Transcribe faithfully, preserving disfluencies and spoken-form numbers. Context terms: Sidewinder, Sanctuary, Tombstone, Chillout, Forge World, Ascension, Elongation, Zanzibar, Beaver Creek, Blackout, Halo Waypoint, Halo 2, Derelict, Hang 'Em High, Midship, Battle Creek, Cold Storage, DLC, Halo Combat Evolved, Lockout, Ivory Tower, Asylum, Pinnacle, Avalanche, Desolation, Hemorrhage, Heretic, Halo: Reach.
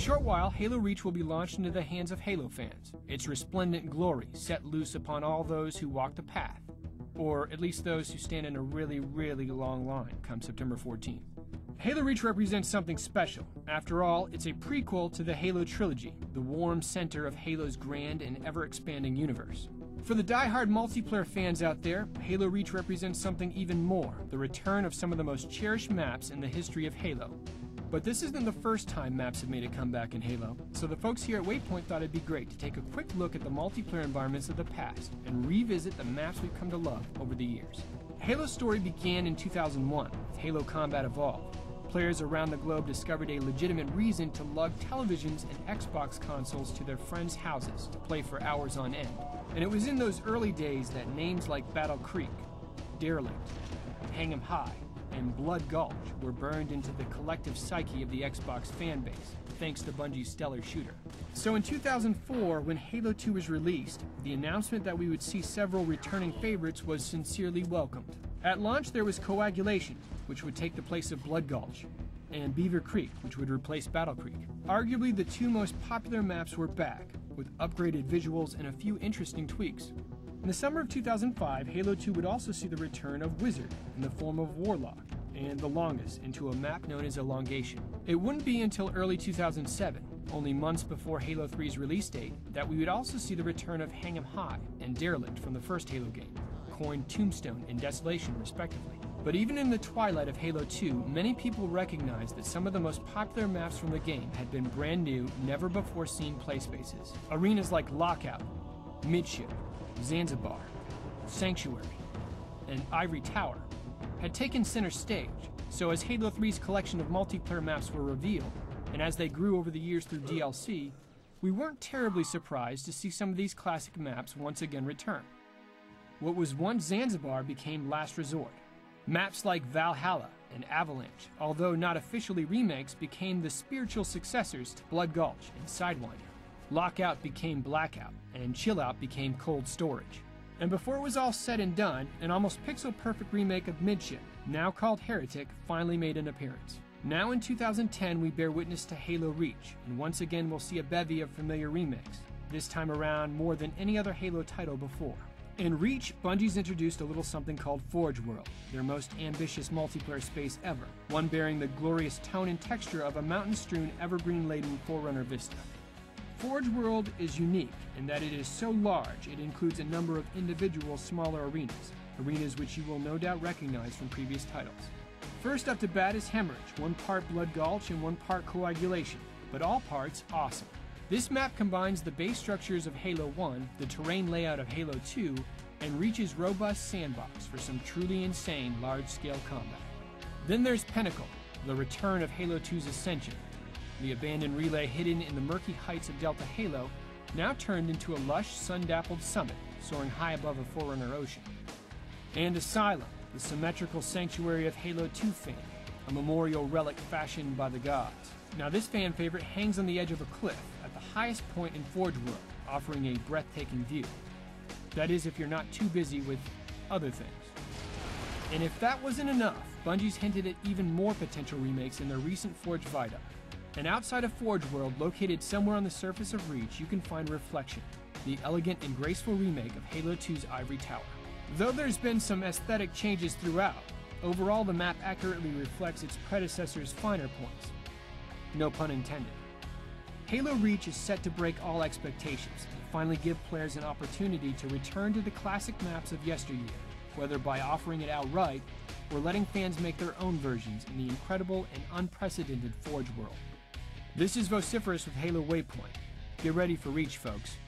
short while, Halo Reach will be launched into the hands of Halo fans, its resplendent glory set loose upon all those who walk the path, or at least those who stand in a really, really long line come September fourteenth. Halo Reach represents something special. After all, it's a prequel to the Halo trilogy, the warm center of Halo's grand and ever-expanding universe. For the die-hard multiplayer fans out there, Halo Reach represents something even more, the return of some of the most cherished maps in the history of Halo. But this isn't the first time maps have made a comeback in Halo, so the folks here at Waypoint thought it'd be great to take a quick look at the multiplayer environments of the past and revisit the maps we've come to love over the years. Halo's story began in two thousand one with Halo Combat Evolved. Players around the globe discovered a legitimate reason to lug televisions and Xbox consoles to their friends' houses to play for hours on end. And it was in those early days that names like Battle Creek, Derelict, Hang 'Em High, and Blood Gulch were burned into the collective psyche of the Xbox fan base, thanks to Bungie's stellar shooter. So in two thousand four, when Halo two was released, the announcement that we would see several returning favorites was sincerely welcomed. At launch, there was Coagulation, which would take the place of Blood Gulch, and Beaver Creek, which would replace Battle Creek. Arguably, the two most popular maps were back, with upgraded visuals and a few interesting tweaks. In the summer of two thousand five, Halo two would also see the return of Wizard in the form of Warlock, and the longest into a map known as Elongation. It wouldn't be until early two thousand seven, only months before Halo three's release date, that we would also see the return of Hang 'Em High and Derelict from the first Halo game, coined Tombstone and Desolation respectively. But even in the twilight of Halo two, many people recognized that some of the most popular maps from the game had been brand new, never before seen play spaces. Arenas like Lockout, Midship, Zanzibar, Sanctuary, and Ivory Tower had taken center stage, so as Halo three's collection of multiplayer maps were revealed, and as they grew over the years through D L C, we weren't terribly surprised to see some of these classic maps once again return. What was once Zanzibar became Last Resort. Maps like Valhalla and Avalanche, although not officially remakes, became the spiritual successors to Blood Gulch and Sidewinder. Lockout became Blackout, and Chillout became Cold Storage. And before it was all said and done, an almost pixel-perfect remake of Midship, now called Heretic, finally made an appearance. Now in two thousand ten, we bear witness to Halo Reach, and once again we'll see a bevy of familiar remakes, this time around more than any other Halo title before. In Reach, Bungie's introduced a little something called Forge World, their most ambitious multiplayer space ever, one bearing the glorious tone and texture of a mountain-strewn, evergreen-laden Forerunner Vista. Forge World is unique in that it is so large it includes a number of individual smaller arenas, arenas which you will no doubt recognize from previous titles. First up to bat is Hemorrhage, one part Blood Gulch and one part Coagulation, but all parts awesome. This map combines the base structures of Halo one, the terrain layout of Halo two, and Reach's robust sandbox for some truly insane large-scale combat. Then there's Pinnacle, the return of Halo two's ascension. The abandoned relay hidden in the murky heights of Delta Halo, now turned into a lush, sun-dappled summit, soaring high above a Forerunner ocean. And Asylum, the symmetrical sanctuary of Halo two fame, a memorial relic fashioned by the gods. Now this fan favorite hangs on the edge of a cliff at the highest point in Forge World, offering a breathtaking view. That is, if you're not too busy with other things. And if that wasn't enough, Bungie's hinted at even more potential remakes in their recent Forge Viaduct. And outside of Forge World, located somewhere on the surface of Reach, you can find Reflection, the elegant and graceful remake of Halo two's Ivory Tower. Though there's been some aesthetic changes throughout, overall the map accurately reflects its predecessor's finer points. No pun intended. Halo Reach is set to break all expectations and finally give players an opportunity to return to the classic maps of yesteryear, whether by offering it outright or letting fans make their own versions in the incredible and unprecedented Forge World. This is Vociferous with Halo Waypoint. Get ready for Reach, folks.